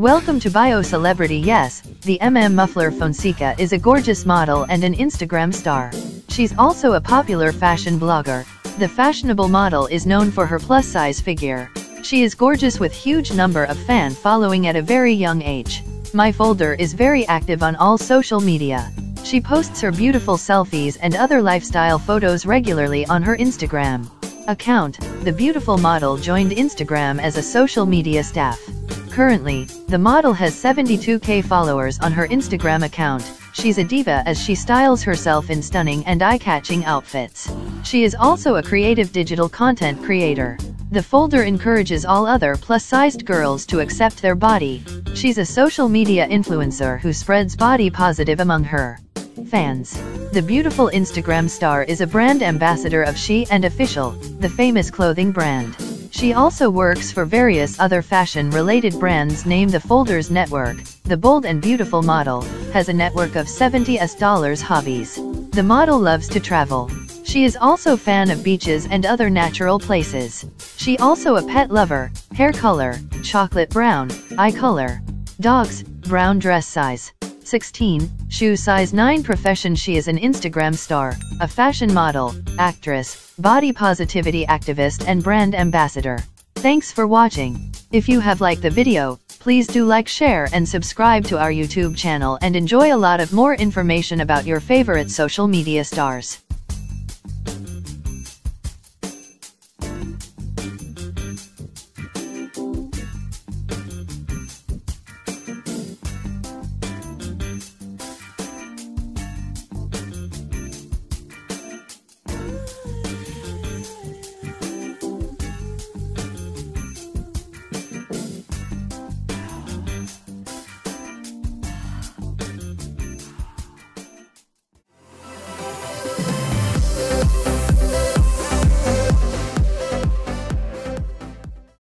Welcome to Bio Celebrity. Yes, the Muffler Fonseca is a gorgeous model and an Instagram star. She's also a popular fashion blogger. The fashionable model is known for her plus-size figure. She is gorgeous with huge number of fan following at a very young age. Mafalda is very active on all social media. She posts her beautiful selfies and other lifestyle photos regularly on her Instagram account. The beautiful model joined Instagram as a social media staff. Currently, the model has 72,000 followers on her Instagram account. She's a diva as she styles herself in stunning and eye-catching outfits. She is also a creative digital content creator. The folder encourages all other plus-sized girls to accept their body. She's a social media influencer who spreads body positive among her fans. The beautiful Instagram star is a brand ambassador of She and Official, the famous clothing brand. She also works for various other fashion-related brands named the Folders Network. The bold and beautiful model has a network of $70,000 hobbies. The model loves to travel. She is also a fan of beaches and other natural places. She also a pet lover, hair color, chocolate brown, eye color, dogs, brown dress size, 16, shoe size 9. Profession: she is an Instagram star, a fashion model, actress, body positivity activist and brand ambassador. Thanks for watching. If you have liked the video, please do like, share and subscribe to our YouTube channel and enjoy a lot of more information about your favorite social media stars.